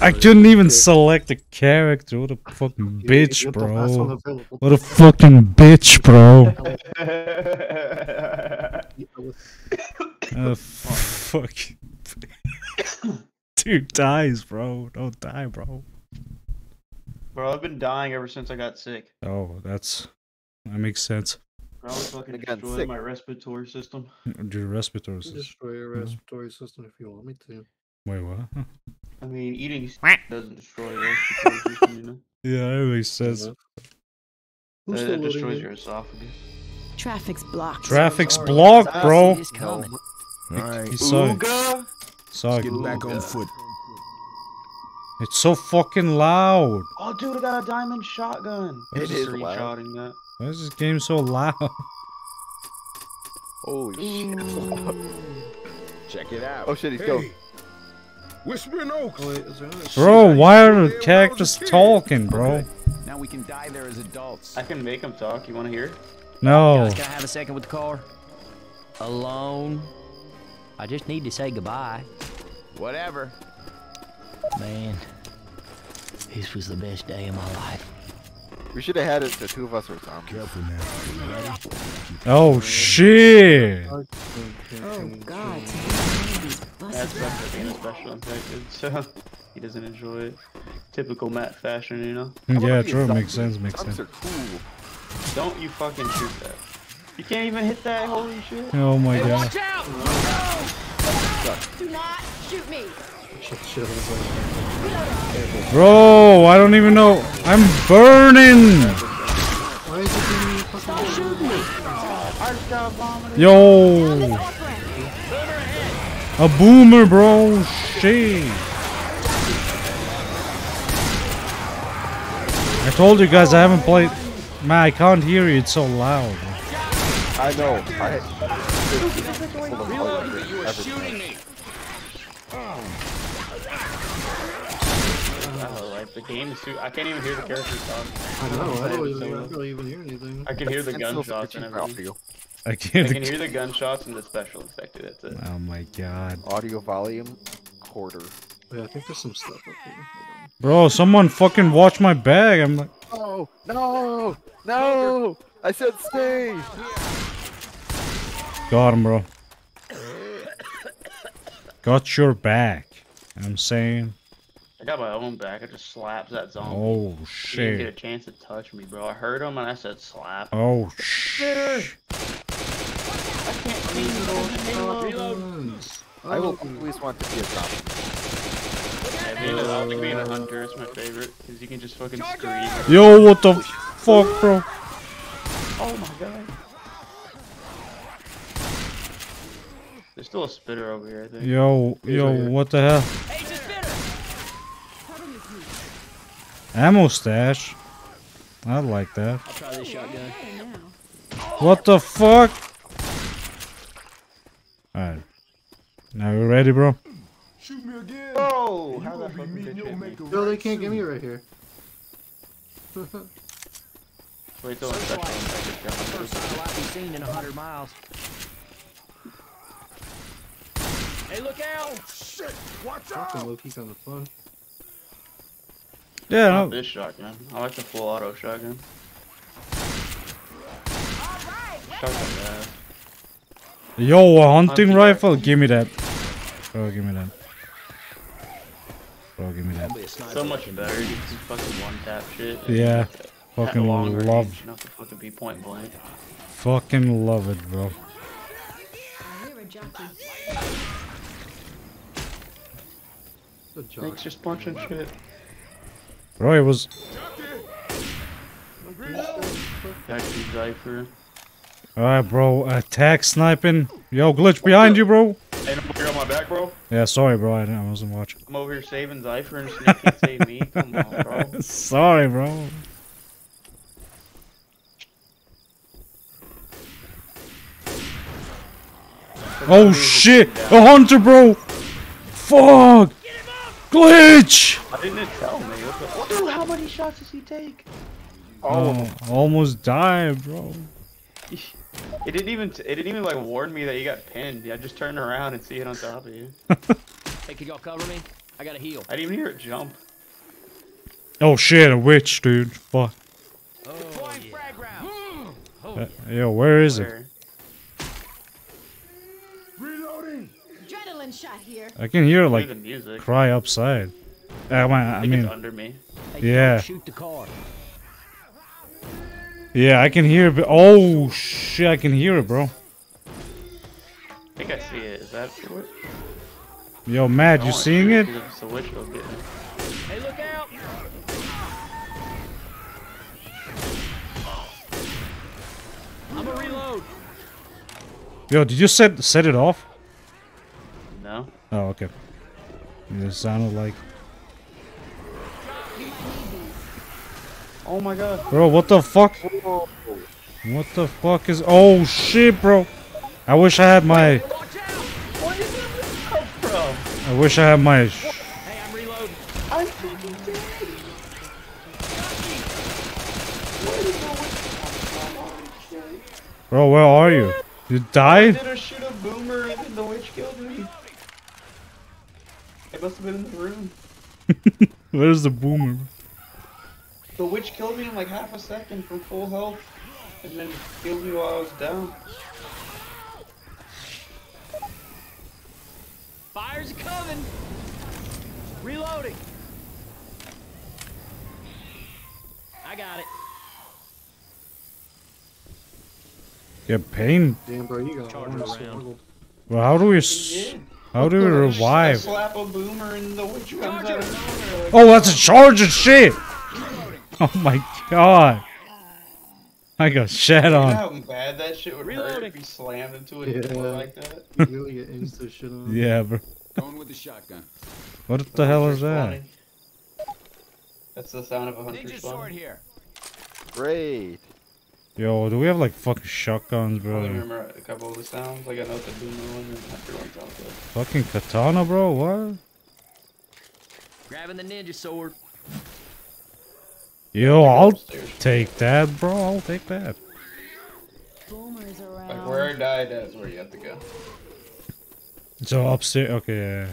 I couldn't even select a character. What a fucking bitch, bro. What a fucking bitch, bro. Fucking dude dies, bro. Don't die, bro. Bro, I've been dying ever since I got sick. Oh, that makes sense. I was fucking destroying my respiratory system. Your respiratory system. Destroy your respiratory system if you want me to. Wait, what? I mean, eating doesn't destroy your respiratory system, you know? Yeah, that makes sense. It destroys your esophagus. Traffic's blocked. Traffic's blocked, bro. All right. Ooga. Sorry. Get back on foot. It's so fucking loud. Oh, dude, I got a diamond shotgun. It is loud. Why is this game so loud? Holy shit. Check it out. Oh shit, he's going. Whispering Oaks. Bro, why are the characters talking, bro? Okay. Now we can die there as adults. I can make them talk. You want to hear? No. Guys, can I have a second with the car? Alone. I just need to say goodbye. Whatever. Man, this was the best day of my life. We should have had it the two of us were talking. Oh shit! Oh god. That's being a special infected, so he doesn't enjoy it. Typical Matt fashion, you know? Yeah, true, makes sense, makes sense. Are cool. Don't you fucking shoot that. You can't even hit that, holy shit. Oh my god. Watch out! No! Do not shoot me! Bro, I don't even know. I'm burning. Yo, a boomer, bro. Shit. I told you guys I haven't played. Man, I can't hear you. It's so loud. I know. You were shooting me. The game is too. I can't even hear the characters talk. I know. I don't even hear anything. I can hear the gunshots and everything. I can hear the gunshots and the special effect. That's it. Oh my god. Audio volume quarter. Wait, I think there's some stuff up here. Bro, someone fucking watch my bag. I'm like. Oh no, no! I said stay. Got him, bro. Got your back. I'm saying. I got my own back. I just slapped that zombie. Oh shit! He didn't get a chance to touch me, bro. I heard him and I said slap. Oh shit! I can't reload. I will always want to be a zombie. I like being a hunter. It's my favorite because you can just fucking scream. Yo, what the fuck, bro? Oh my god! There's still a spitter over here, I think. Yo, yo, what the hell? Ammo stash. I like that. I'll try this shotgun. What the fuck? Alright. Now you ready, bro? Shoot me again. Oh! How the fuck did they make me? No, they can't get me right here. Wait till I'm back. First light we've seen in 100 miles. Hey, look out! Shit! Watch out! Fucking Loki's on the phone. Yeah, I like this shotgun. I like the full auto shotgun. Shotgun. Yo, a hunting rifle? Give me that. Bro, give me that. Bro, give me that. So much better. You can fucking one tap shit. Yeah. Fucking love it. Not to fucking be point blank. Fucking love it, bro. Thanks for sponsoring shit. Bro, it was. Alright, bro. Attack sniping. Yo, Glitch, behind you, bro. Hey, you're on my back, bro. Yeah, sorry, bro. I wasn't watching. I'm over here saving Xyifer and she can't save me. Come on, bro. Sorry, bro. Oh shit! A hunter, bro. Fuck. Glitch! I didn't tell me. Dude, how many shots does he take? Oh, almost died, bro. It didn't even like warn me that you got pinned. I just turned around and see it on top of you. Hey, could y'all cover me? I gotta heal. I didn't even hear it jump. Oh shit, a witch, dude. Fuck. Oh, yeah. Yo, where is it? Reloading. Adrenaline shot here. I can hear like cry upside. I mean, it's under me. Yeah. Shoot the car. Yeah, I can hear it. Oh shit, I can hear it, bro. I think I see it. Is that it? Yo, Matt, you seeing it? Hey, look out! I'm a reload. Yo, did you set it off? No. Oh, okay. It sounded like. Oh my god. Bro, what the fuck? Whoa. What the fuck is? Oh shit, bro. I wish I had my. I wish I had my. Hey, I'm reloading. I'm fucking dead. Bro, where are you? You died? I did a shoot a boomer and then the witch killed me. I must have been in the room. Where's the boomer? The witch killed me in like half a second from full health and then killed me while I was down. Fire's coming! Reloading! I got it. Yeah, pain. Damn, bro, you got around. Well, how do we revive? Slap a boomer and the witch comes out of oh, that's a charge of shit! Oh my god. I got shat on. You know how bad that shit would hurt if you slammed into a door like that? You really get insta shit on. Yeah, bro. Going with the shotgun. What the hell is that? That's the sound of a hunter's sword here. Great. Yo, do we have like fucking shotguns, bro? I only remember a couple of the sounds. Like I know the boomer one and everyone's out there. Fucking katana, bro? What? Grabbing the ninja sword. Yo, I'll take that, bro. I'll take that. Like where I died, that's where you have to go. So upstairs, okay.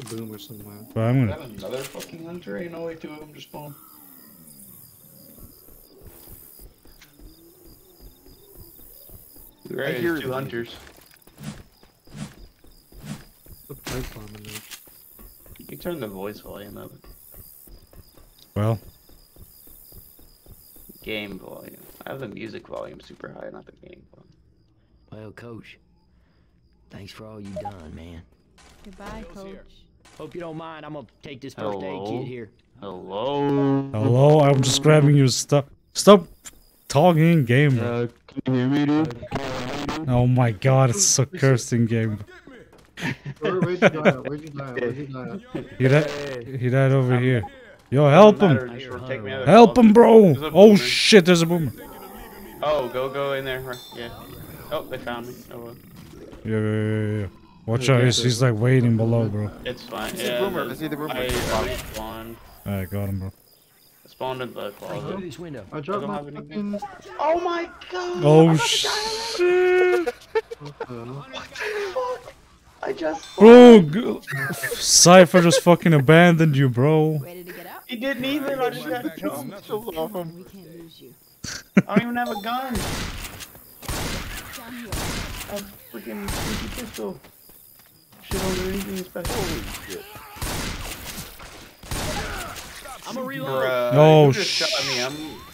A boomer somewhere. But I'm gonna. Is that another fucking hunter? Ain't no way two of them just spawn. Right here, two hunters. The pipe bomb in there. You can turn the voice volume up. Well. Game volume. I have the music volume super high, not the game volume. Well, Coach, thanks for all you've done, man. Goodbye, Coach. Hope you don't mind. I'm gonna take this first aid kit here. Hello? Hello? I'm just grabbing your stuff. Stop talking, game. Can you hear me, dude? Oh my god, it's so cursed in game. Where'd you die? Where'd you die? Where'd you die? He died over here. Yo, help him! Help him, bro! Oh shit, there's a boomer. Oh, go in there. Yeah. Oh, they found me. Oh, well. Yeah. Watch out, he's like waiting below, bro. It's fine. Yeah, I see the boomer. I got him, bro. I spawned in the closet. I dropped my fucking... Oh my god! Oh shit! What the fuck? I just bro, Xyifer just fucking abandoned you, bro. Ready to get up? He didn't even. I just got kills off him. I don't even have a gun. A freaking sneaky pistol. Shit, don't do anything special. Holy shit. I'm a reload. Oh shit.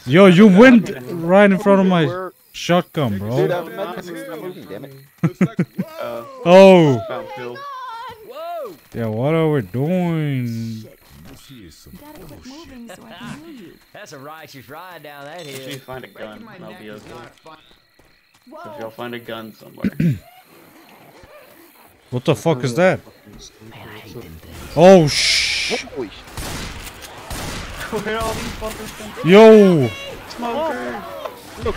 Yo, you went right in front of my shotgun, bro. Dude, I'm not moving, damn it. Oh! Yeah, what are we doing? That's a righteous ride down that hill. If you find a gun, I'll be okay. If y'all find a gun somewhere. What the fuck is that? Oh shh! Yo! Smoker! Look.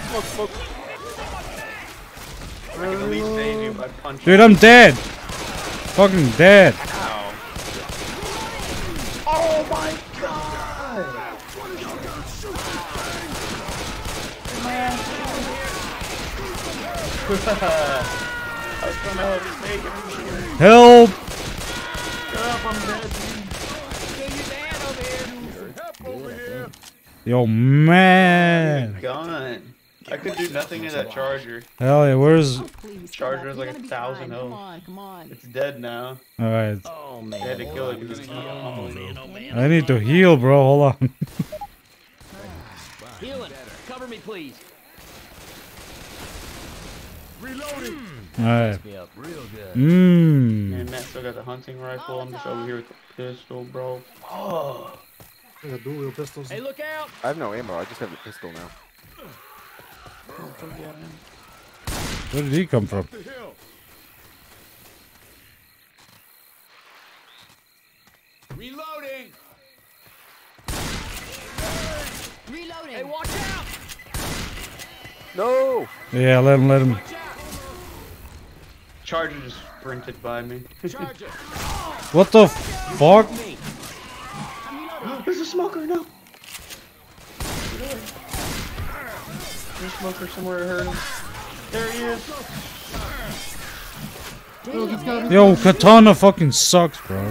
I can at least save you by punching. Dude, I'm dead. Fucking dead. Ow. Oh my god. Man. I was trying to help you. Yo, man. Oh, God. I could do nothing to that charger. Hell yeah, where's... Charger's like 1,000 ohms. Come on. It's dead now. Alright. Oh, man. I had to kill it because it's not. I need to heal, bro. Hold on. Healing. Cover me, please. Reloading. Alright. Mmm. Man, Matt still got the hunting rifle. I'm just over here with the pistol, bro. Oh. I got dual pistols. Hey, look out! I have no ammo. I just have the pistol now. Where did he come from? Reloading. Reloading. Hey, watch out! No. Yeah, let him. Charger just sprinted by me. Charger. What the fuck? There's a smoker, no! There's a smoker somewhere, I heard him. There he is! Yo, Katana fucking sucks, bro.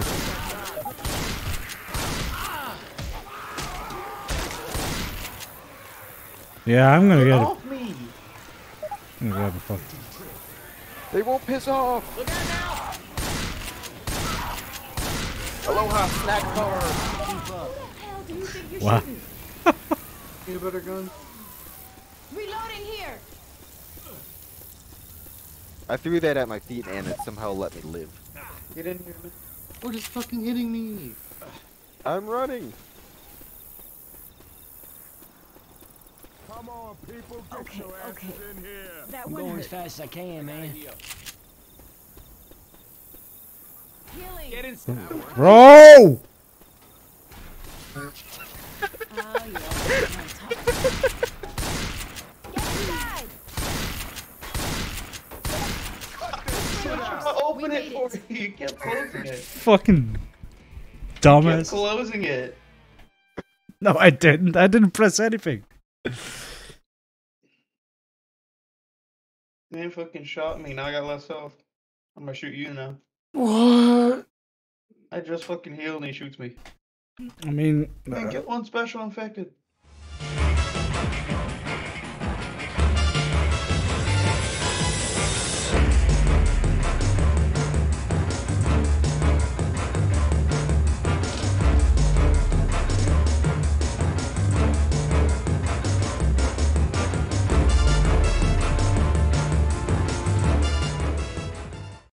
Yeah, I'm gonna get it. I'm gonna grab the fuck. They won't piss off! Look out now! Aloha, snack power! Wow. Need a better gun? Reloading here. I threw that at my feet and it somehow let me live. Get in here. We're just fucking hitting me. I'm running. Come on, people, get your asses in here. That I'm going as fast as I can, man. Get inside. Bro! Open it for you. You kept closing it. Fucking dumbass. You kept closing it. No, I didn't. I didn't press anything. Man fucking shot me. Now I got less health. I'm gonna shoot you now. What? I just fucking healed and he shoots me. I mean, get one special infected.